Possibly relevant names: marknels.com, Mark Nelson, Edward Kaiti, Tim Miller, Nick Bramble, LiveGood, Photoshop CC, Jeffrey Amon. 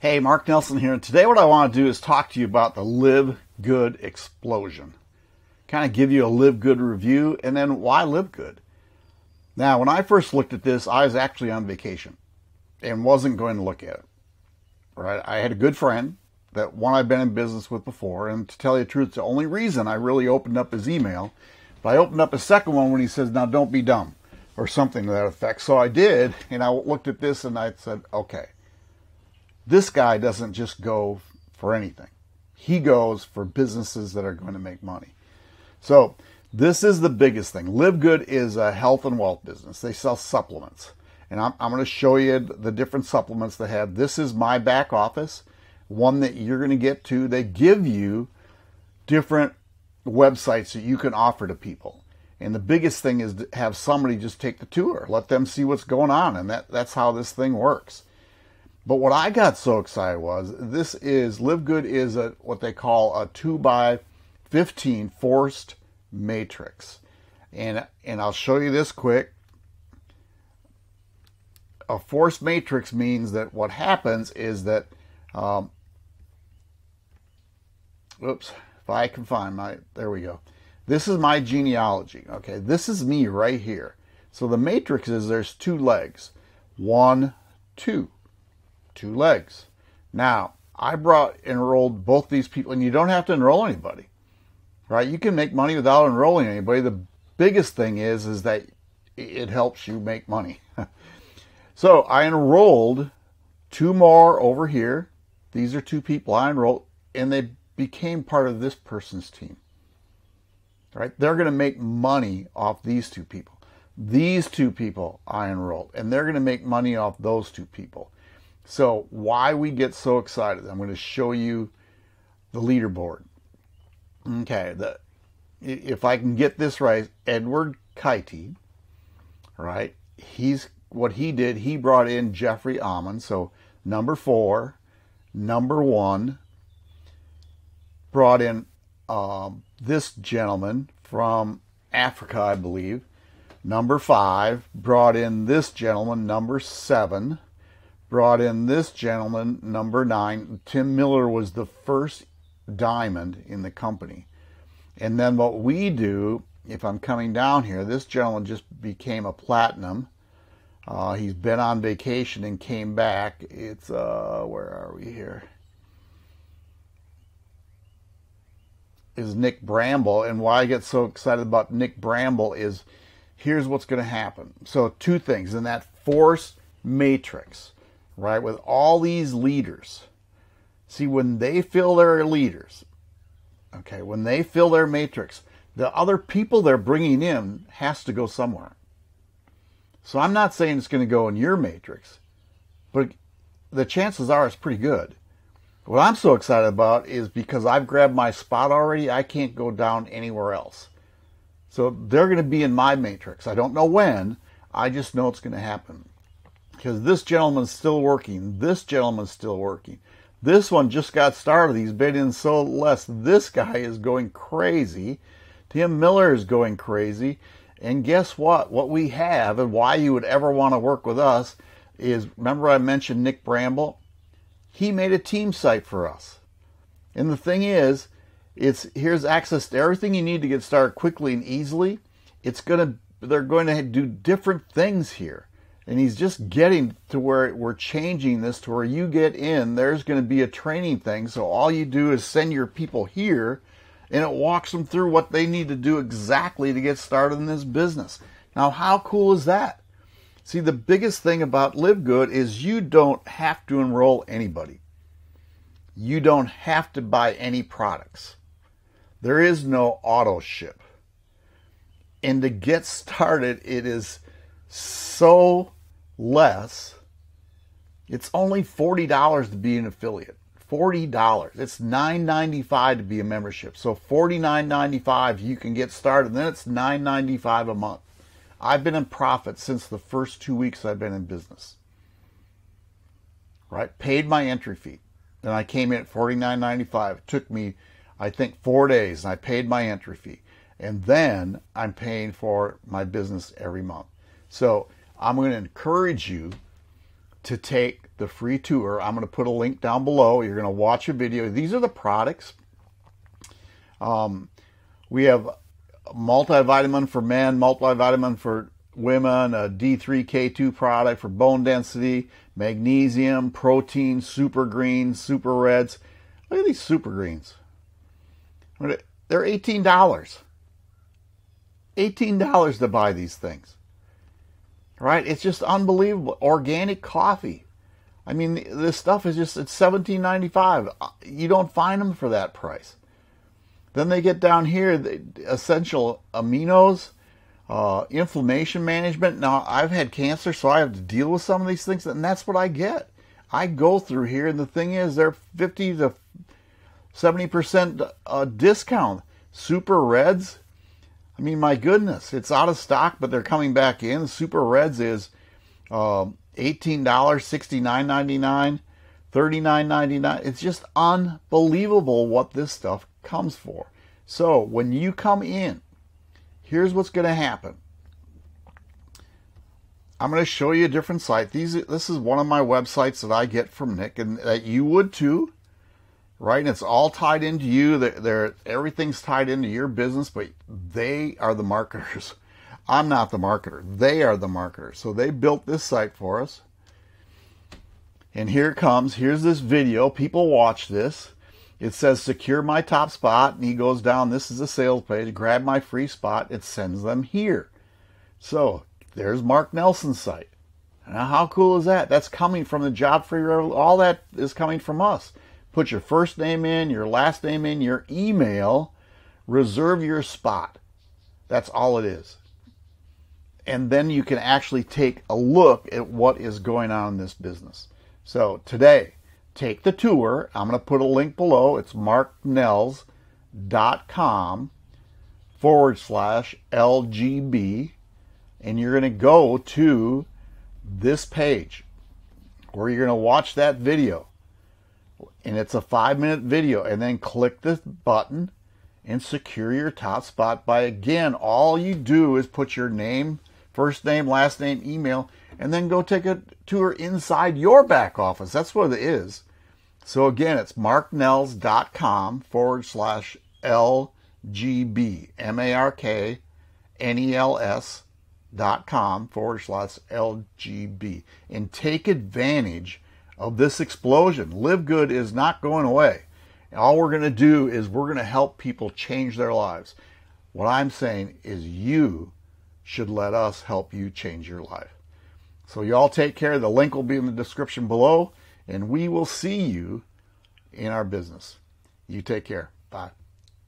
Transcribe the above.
Hey, Mark Nelson here, and today what I want to do is talk to you about the LiveGood explosion. Kind of give you a LiveGood review, and then why LiveGood? Now, when I first looked at this, I was actually on vacation and wasn't going to look at it. Right? I had a good friend, that one I've been in business with before, and to tell you the truth, the only reason I really opened up his email, but I opened up a second one when he says, now don't be dumb, or something to that effect. So I did, and I looked at this, and I said, okay. This guy doesn't just go for anything. He goes for businesses that are going to make money. So this is the biggest thing. LiveGood is a health and wealth business. They sell supplements. And I'm going to show you the different supplements they have. This is my back office, one that you're going to get to. They give you different websites that you can offer to people. And the biggest thing is to have somebody just take the tour. Let them see what's going on. And that's how this thing works. But what I got so excited was this is, LiveGood is what they call a 2x15 forced matrix. And I'll show you this quick. A forced matrix means that what happens is that, if I can find there we go. This is my genealogy, okay? This is me right here. So the matrix is there's two legs. One, two. Two legs. Now, I enrolled both these people, and you don't have to enroll anybody, right? You can make money without enrolling anybody. The biggest thing is that it helps you make money. So I enrolled two more over here. These are two people I enrolled, and they became part of this person's team, right? They're going to make money off these two people. These two people I enrolled, and they're going to make money off those two people. So why we get so excited, I'm going to show you the leaderboard. Okay, if I can get this right, Edward Kaiti, right? What he did, he brought in Jeffrey Amon. So number four, number one, brought in this gentleman from Africa, I believe. Number five, brought in this gentleman, number seven. Brought in this gentleman, number nine. Tim Miller was the first diamond in the company. And then what we do, if I'm coming down here, this gentleman just became a platinum. He's been on vacation and came back. It's, where are we here? Is Nick Bramble. And why I get so excited about Nick Bramble is here's what's going to happen. So two things in that force matrix. Right, with all these leaders. See, when they fill their leaders, okay, when they fill their matrix, the other people they're bringing in has to go somewhere. So I'm not saying it's going to go in your matrix, but the chances are it's pretty good. What I'm so excited about is because I've grabbed my spot already, I can't go down anywhere else. So they're going to be in my matrix. I don't know when, I just know it's going to happen. Because this gentleman's still working. This gentleman's still working. This one just got started. He's been in so less. This guy is going crazy. Tim Miller is going crazy. And guess what? What we have and why you would ever want to work with us is, remember I mentioned Nick Bramble? He made a team site for us. And the thing is, here's access to everything you need to get started quickly and easily. They're going to do different things here. And he's just getting to where we're changing this to where you get in, there's going to be a training thing. So all you do is send your people here and it walks them through what they need to do exactly to get started in this business. Now, how cool is that? See, the biggest thing about LiveGood is you don't have to enroll anybody. You don't have to buy any products. There is no auto ship. And to get started, it is so less. It's only $40 to be an affiliate. $40. It's $9.95 to be a membership. So $49.95 you can get started. And then it's $9.95 a month. I've been in profit since the first 2 weeks I've been in business. Right? Paid my entry fee. And I came in at $49.95. It took me, I think, 4 days, and I paid my entry fee. And then I'm paying for my business every month. So I'm going to encourage you to take the free tour. I'm going to put a link down below. You're going to watch a video. These are the products. We have multivitamin for men, multivitamin for women, a D3, K2 product for bone density, magnesium, protein, super greens, super reds. Look at these super greens. They're $18. $18 to buy these things. Right? It's just unbelievable. Organic coffee. I mean, this stuff is just, it's $17.95. You don't find them for that price. Then they get down here, the essential aminos, inflammation management. Now, I've had cancer, so I have to deal with some of these things, and that's what I get. I go through here, and the thing is, they're 50 to 70% discount. Super Reds, I mean, my goodness, it's out of stock, but they're coming back in. Super Reds is $18, $69.99, $39.99. It's just unbelievable what this stuff comes for. So when you come in, here's what's going to happen. I'm going to show you a different site. This is one of my websites that I get from Nick, and that you would too, right? And it's all tied into you. Everything's tied into your business, but they are the marketers. I'm not the marketer. They are the marketer. So they built this site for us. And here it comes. Here's this video. People watch this. It says, secure my top spot. And he goes down. This is the sales page. Grab my free spot. It sends them here. So there's Mark Nelson's site. Now, how cool is that? That's coming from the Job Free Revolution. All that is coming from us. Put your first name in, your last name in, your email. Reserve your spot. That's all it is. And then you can actually take a look at what is going on in this business. So today, take the tour. I'm going to put a link below. It's marknels.com /LGB. And you're going to go to this page where you're going to watch that video. And it's a 5-minute video. And then click the button and secure your top spot by, again, all you do is put your name, first name, last name, email, and then go take a tour inside your back office. That's what it is. So again, it's marknels.com /LGB, marknels.com /LGB, and take advantage of this explosion. Live Good is not going away. All we're going to do is we're going to help people change their lives. What I'm saying is you should let us help you change your life. So y'all take care. The link will be in the description below, and we will see you in our business. You take care. Bye.